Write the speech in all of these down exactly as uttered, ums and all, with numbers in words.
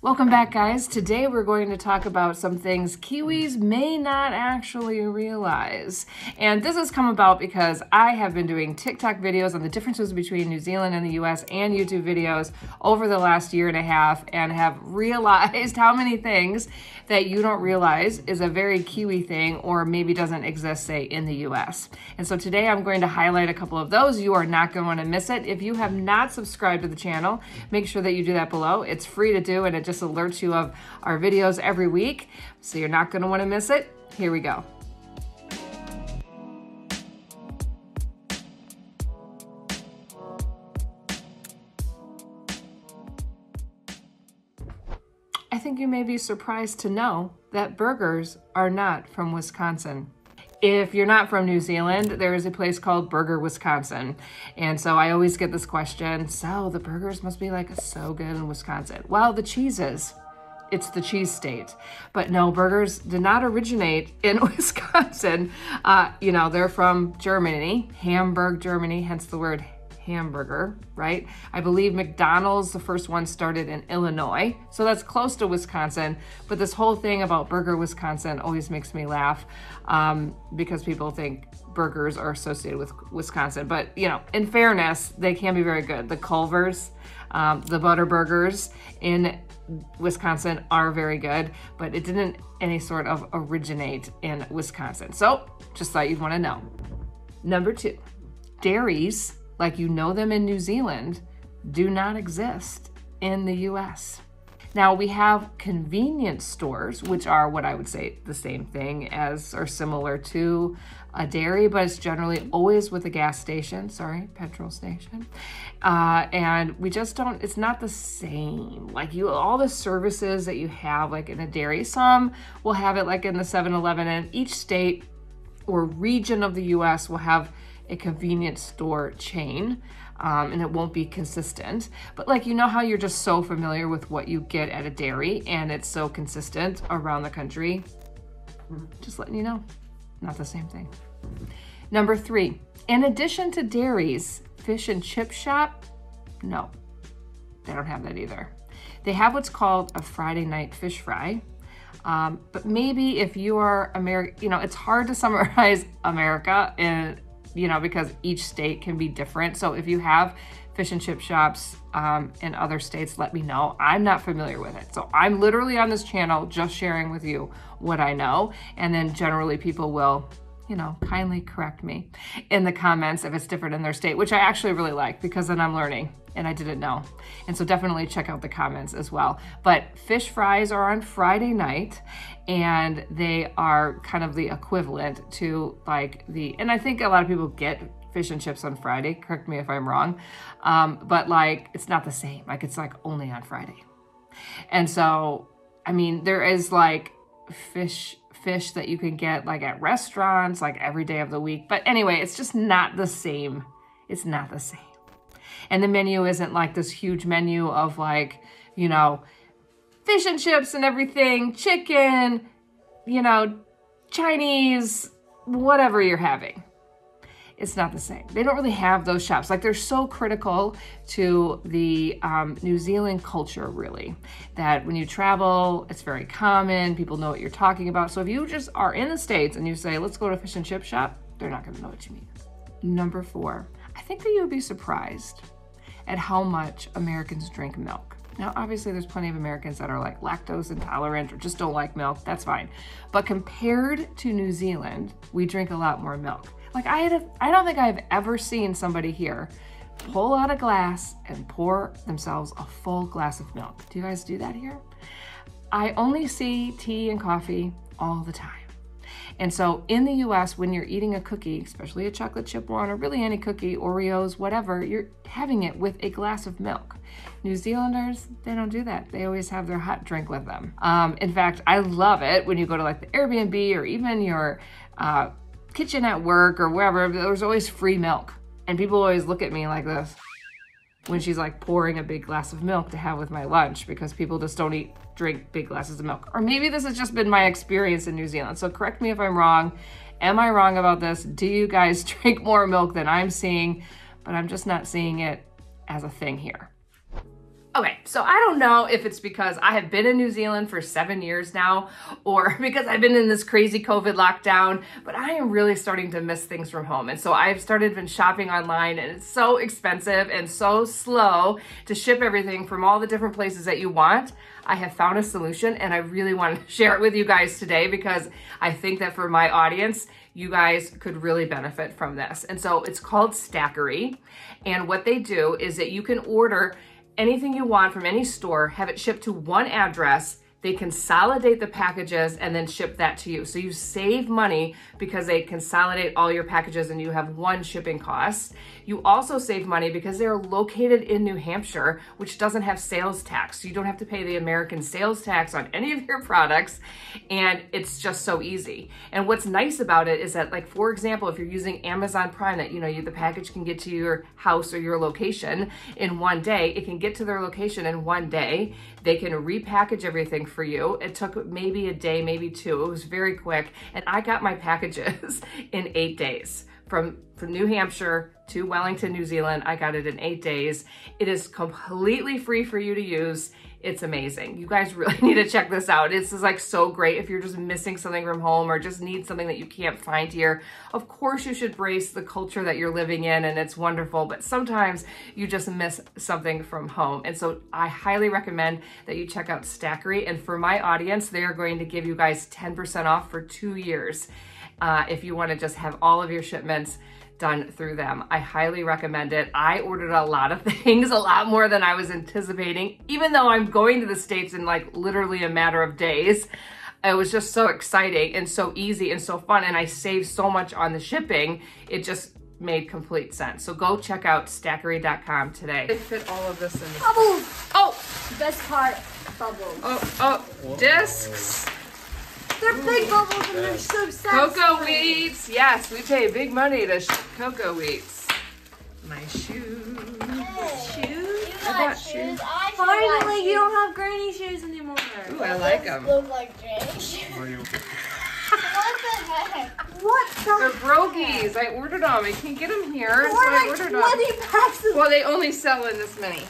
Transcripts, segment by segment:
Welcome back, guys. Today we're going to talk about some things Kiwis may not actually realize. And this has come about because I have been doing TikTok videos on the differences between New Zealand and the U S and YouTube videos over the last year and a half, and have realized how many things that you don't realize is a very Kiwi thing, or maybe doesn't exist, say, in the U S. And so today I'm going to highlight a couple of those. You are not going to miss it. If you have not subscribed to the channel, make sure that you do that below. It's free to do, and it just alerts you of our videos every week, so you're not going to want to miss it. Here we go. I think you may be surprised to know that burgers are not from Wisconsin. If you're not from New Zealand, there is a place called Burger, Wisconsin. And so I always get this question, so the burgers must be like so good in Wisconsin. Well, the cheese is. It's the cheese state. But no, burgers did not originate in Wisconsin. Uh, you know, they're from Germany, Hamburg, Germany, hence the word hamburger, right? I believe McDonald's, the first one, started in Illinois, so that's close to Wisconsin. But this whole thing about Burger, Wisconsin always makes me laugh, um, because people think burgers are associated with Wisconsin. But, you know, in fairness, they can be very good. The Culver's, um, the Butterburgers in Wisconsin are very good, but it didn't any sort of originate in Wisconsin. So just thought you'd want to know. Number two, dairies, like you know them in New Zealand, do not exist in the U S. Now, we have convenience stores, which are what I would say the same thing as or similar to a dairy, but it's generally always with a gas station, sorry, petrol station. Uh, and we just don't, it's not the same. Like you, all the services that you have like in a dairy, some will have it like in the seven eleven, and each state or region of the U S will have a convenience store chain, um, and it won't be consistent. But like, you know how you're just so familiar with what you get at a dairy and it's so consistent around the country? Just letting you know, not the same thing. Number three, in addition to dairies, fish and chip shop, no, they don't have that either. They have what's called a Friday night fish fry. Um, but maybe if you are American, you know, it's hard to summarize America in, you know, because each state can be different. So if you have fish and chip shops um, in other states, let me know. I'm not familiar with it. So I'm literally on this channel just sharing with you what I know. And then generally people will, you know, kindly correct me in the comments if it's different in their state, which I actually really like, because then I'm learning and I didn't know. And so definitely check out the comments as well. But fish fries are on Friday night, and they are kind of the equivalent to like the, and I think a lot of people get fish and chips on Friday, correct me if I'm wrong, um, but like it's not the same. Like it's like only on Friday. And so, I mean, there is like fish fish that you can get like at restaurants like every day of the week, but anyway, it's just not the same. It's not the same. And the menu isn't like this huge menu of like, you know, fish and chips and everything, chicken, you know, Chinese, whatever you're having. It's not the same. They don't really have those shops. Like they're so critical to the um, New Zealand culture, really, that when you travel, it's very common. People know what you're talking about. So if you just are in the States and you say, let's go to a fish and chip shop, they're not gonna know what you mean. Number four, I think that you would be surprised at how much Americans drink milk. Now, obviously there's plenty of Americans that are like lactose intolerant or just don't like milk, that's fine. But compared to New Zealand, we drink a lot more milk. Like I, had a, I don't think I've ever seen somebody here pull out a glass and pour themselves a full glass of milk. Do you guys do that here? I only see tea and coffee all the time. And so in the U S, when you're eating a cookie, especially a chocolate chip one, or really any cookie, Oreos, whatever, you're having it with a glass of milk. New Zealanders, they don't do that. They always have their hot drink with them. Um, in fact, I love it when you go to like the Airbnb or even your uh, kitchen at work or wherever, there's always free milk. And people always look at me like this when she's like pouring a big glass of milk to have with my lunch, because people just don't eat, drink big glasses of milk. Or maybe this has just been my experience in New Zealand. So correct me if I'm wrong. Am I wrong about this? Do you guys drink more milk than I'm seeing? But I'm just not seeing it as a thing here. Okay, so I don't know if it's because I have been in New Zealand for seven years now or because I've been in this crazy COVID lockdown, but I am really starting to miss things from home. And so I've started been shopping online, and it's so expensive and so slow to ship everything from all the different places that you want. I have found a solution, and I really want to share it with you guys today because I think that for my audience, you guys could really benefit from this. And so it's called Stackry. And what they do is that you can order anything you want from any store, have it shipped to one address, they consolidate the packages and then ship that to you. So you save money because they consolidate all your packages and you have one shipping cost. You also save money because they're located in New Hampshire, which doesn't have sales tax. You don't have to pay the American sales tax on any of your products, and it's just so easy. And what's nice about it is that, like, for example, if you're using Amazon Prime, that, you know, you, the package can get to your house or your location in one day, it can get to their location in one day. They can repackage everything for you. It took maybe a day, maybe two. It was very quick. And I got my packages in eight days from, from New Hampshire to Wellington, New Zealand. I got it in eight days. It is completely free for you to use. It's amazing. You guys really need to check this out. This is, like, so great if you're just missing something from home or just need something that you can't find here. Of course, you should brace the culture that you're living in, and it's wonderful, but sometimes you just miss something from home. And so I highly recommend that you check out Stackry. And for my audience, they are going to give you guys ten percent off for two years uh, if you want to just have all of your shipments done through them. I highly recommend it. I ordered a lot of things, a lot more than I was anticipating, even though I'm going to the States in, like, literally a matter of days. It was just so exciting and so easy and so fun. And I saved so much on the shipping. It just made complete sense. So go check out Stackry dot com today. It fit all of this in. Bubbles! Oh! Best part, bubbles. Oh, oh, discs. They're big bubbles and they're so satisfying. Cocoa Wheats. Yes, we pay big money to sh Cocoa Wheats. My shoes. Hey. Shoes? You got I got shoes. shoes. I Finally, got you shoes. don't have granny shoes anymore. Ooh, I like them. Look like granny shoes. What the heck? What the They're Brogies. I ordered them. I can't get them here. More so like I ordered them. Packs of well, they only sell in this many.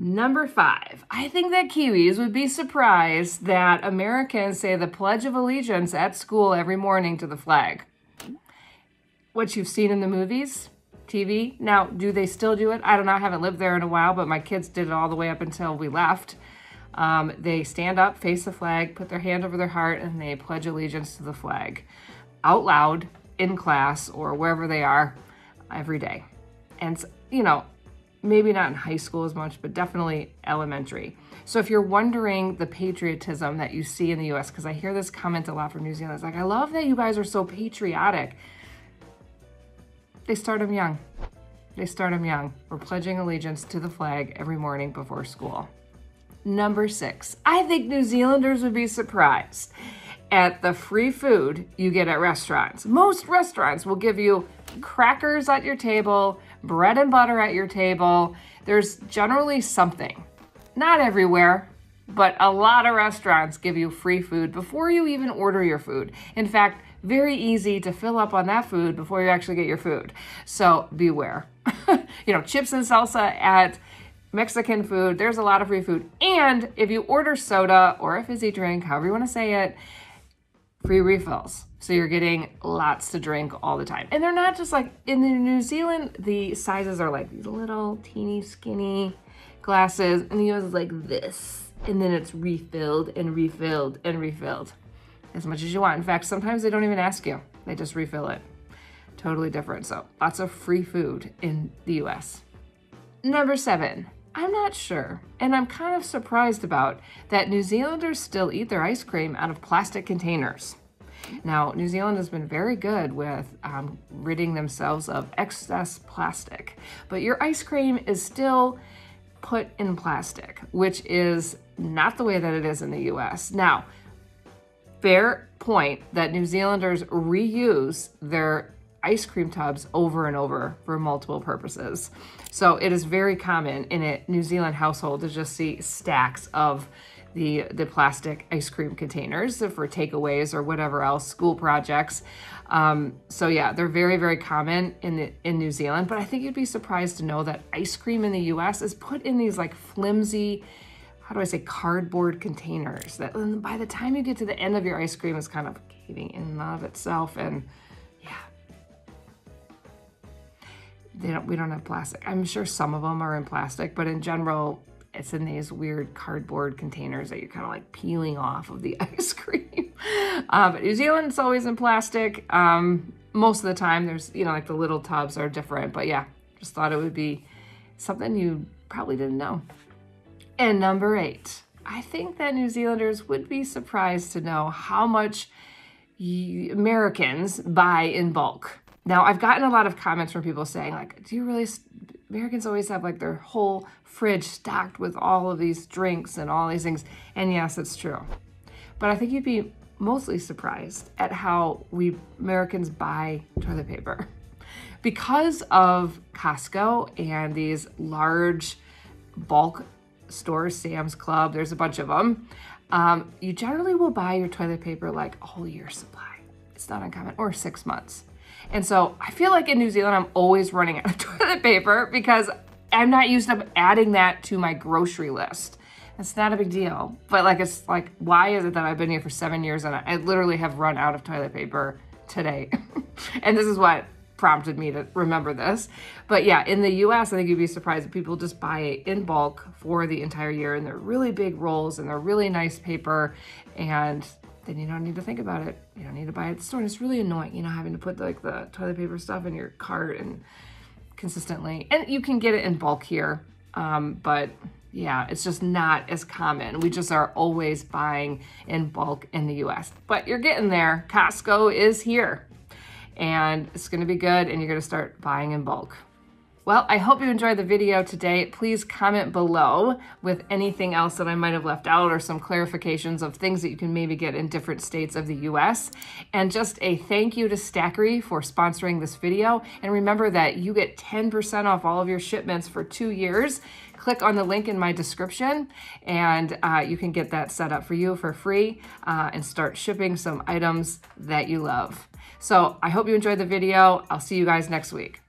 Number five, I think that Kiwis would be surprised that Americans say the Pledge of Allegiance at school every morning to the flag. What you've seen in the movies, T V. Now, do they still do it? I don't know. I haven't lived there in a while, but my kids did it all the way up until we left. Um, they stand up, face the flag, put their hand over their heart, and they pledge allegiance to the flag out loud in class or wherever they are every day. And, you know, maybe not in high school as much, but definitely elementary. So if you're wondering the patriotism that you see in the U S, because I hear this comment a lot from New Zealand, it's like, I love that you guys are so patriotic. They start them young. They start them young. We're pledging allegiance to the flag every morning before school. Number six, I think New Zealanders would be surprised at the free food you get at restaurants. Most restaurants will give you crackers at your table, bread and butter at your table. There's generally something. Not everywhere, but a lot of restaurants give you free food before you even order your food. In fact, very easy to fill up on that food before you actually get your food. So beware. You know, chips and salsa at Mexican food. There's a lot of free food. And if you order soda or a fizzy drink, however you want to say it, free refills. So you're getting lots to drink all the time. And they're not just like, in the New Zealand, the sizes are like these little teeny skinny glasses. And the U S is like this. And then it's refilled and refilled and refilled as much as you want. In fact, sometimes they don't even ask you. They just refill it. Totally different. So lots of free food in the U S. Number seven. I'm not sure, and I'm kind of surprised about that New Zealanders still eat their ice cream out of plastic containers. Now, New Zealand has been very good with um, ridding themselves of excess plastic, but your ice cream is still put in plastic, which is not the way that it is in the U S. Now, fair point that New Zealanders reuse their ice cream tubs over and over for multiple purposes. So it is very common in a New Zealand household to just see stacks of the, the plastic ice cream containers for takeaways or whatever else, school projects. Um, so yeah, they're very, very common in, the, in New Zealand, but I think you'd be surprised to know that ice cream in the U S is put in these like flimsy, how do I say, cardboard containers that by the time you get to the end of your ice cream is kind of caving in and of itself. And yeah, they don't, we don't have plastic. I'm sure some of them are in plastic, but in general, it's in these weird cardboard containers that you're kind of like peeling off of the ice cream. Uh, but New Zealand's always in plastic. Um, most of the time there's, you know, like the little tubs are different, but yeah, just thought it would be something you probably didn't know. And number eight, I think that New Zealanders would be surprised to know how much Americans buy in bulk. Now, I've gotten a lot of comments from people saying like, do you really, Americans always have like their whole fridge stocked with all of these drinks and all these things. And yes, it's true. But I think you'd be mostly surprised at how we Americans buy toilet paper. Because of Costco and these large bulk stores, Sam's Club, there's a bunch of them. Um, you generally will buy your toilet paper like a whole year's supply. It's not uncommon, or six months. And so I feel like in New Zealand, I'm always running out of toilet paper because I'm not used to adding that to my grocery list. It's not a big deal, but like, it's like, why is it that I've been here for seven years and I, I literally have run out of toilet paper today? And this is what prompted me to remember this. But yeah, in the U S, I think you'd be surprised that people just buy it in bulk for the entire year, and they're really big rolls and they're really nice paper, and then you don't need to think about it. You don't need to buy it at the store. And it's really annoying, you know, having to put like the toilet paper stuff in your cart and consistently, and you can get it in bulk here. Um, but yeah, it's just not as common. We just are always buying in bulk in the U S, but you're getting there. Costco is here, and it's gonna be good, and you're gonna start buying in bulk. Well, I hope you enjoyed the video today. Please comment below with anything else that I might have left out, or some clarifications of things that you can maybe get in different states of the U S. And just a thank you to Stackry for sponsoring this video. And remember that you get ten percent off all of your shipments for two years. Click on the link in my description, and uh, you can get that set up for you for free uh, and start shipping some items that you love. So I hope you enjoyed the video. I'll see you guys next week.